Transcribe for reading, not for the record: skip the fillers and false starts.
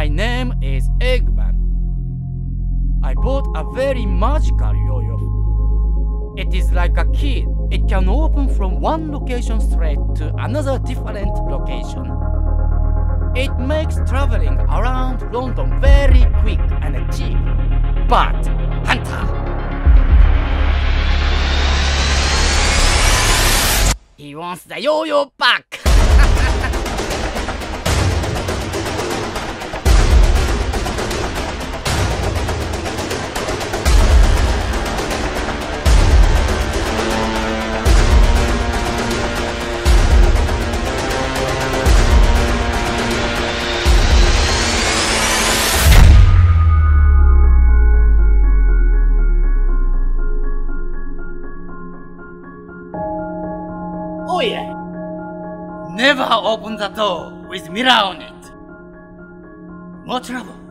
My name is Eggman. I bought a very magical yo-yo. It is like a key. It can open from one location straight to another different location. It makes traveling around London very quick and cheap. But, Hunter! He wants the yo-yo back! Oh yeah! Never open the door with mirror on it! No trouble!